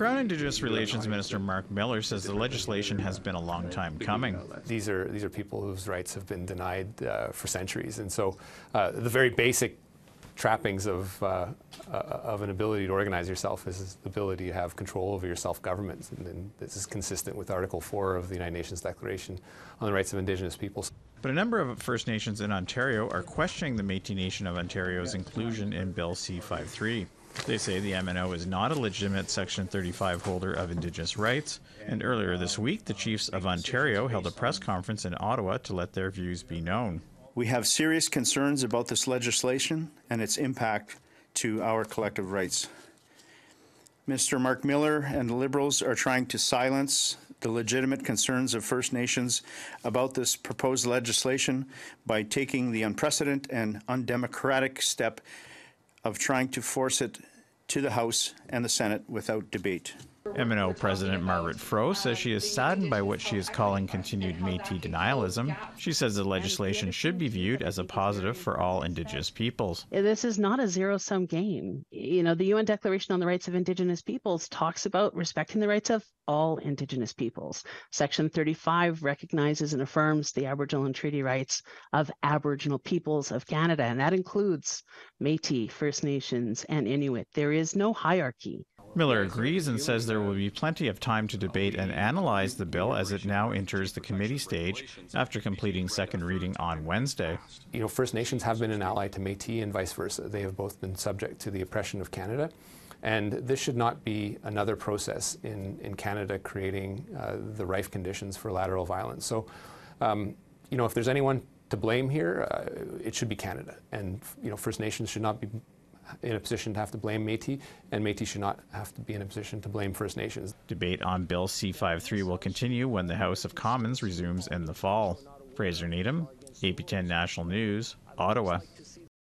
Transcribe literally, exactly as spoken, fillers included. Crown Indigenous Relations Minister Mark Miller says the legislation has been a long time coming. These are these are people whose rights have been denied uh, for centuries, and so uh, the very basic trappings of uh, uh, of an ability to organize yourself is the ability to have control over your self-government, and, and this is consistent with Article four of the United Nations Declaration on the Rights of Indigenous Peoples. But a number of First Nations in Ontario are questioning the Métis Nation of Ontario's inclusion in Bill C fifty-three. They say the M N O is not a legitimate Section thirty-five holder of Indigenous rights, and earlier this week the Chiefs of Ontario held a press conference in Ottawa to let their views be known. We have serious concerns about this legislation and its impact to our collective rights. Mister Mark Miller and the Liberals are trying to silence the legitimate concerns of First Nations about this proposed legislation by taking the unprecedented and undemocratic step of trying to force it to the House and the Senate without debate. M N O President Margaret Froh says she is saddened by what she is calling continued Métis denialism. She says the legislation should be viewed as a positive for all Indigenous peoples. This is not a zero-sum game. You know, the U N Declaration on the Rights of Indigenous Peoples talks about respecting the rights of all Indigenous peoples. Section thirty-five recognizes and affirms the Aboriginal and Treaty rights of Aboriginal peoples of Canada, and that includes Métis, First Nations, and Inuit. There is no hierarchy. Miller agrees and says there will be plenty of time to debate and analyze the bill as it now enters the committee stage after completing second reading on Wednesday. You know, First Nations have been an ally to Métis and vice versa. They have both been subject to the oppression of Canada, and this should not be another process in, in Canada creating uh, the rife conditions for lateral violence. So, um, you know, if there's anyone to blame here, uh, it should be Canada, and, you know, First Nations should not be in a position to have to blame Métis, and Métis should not have to be in a position to blame First Nations. Debate on Bill C fifty-three will continue when the House of Commons resumes in the fall. Fraser Needham, A P ten National News, Ottawa.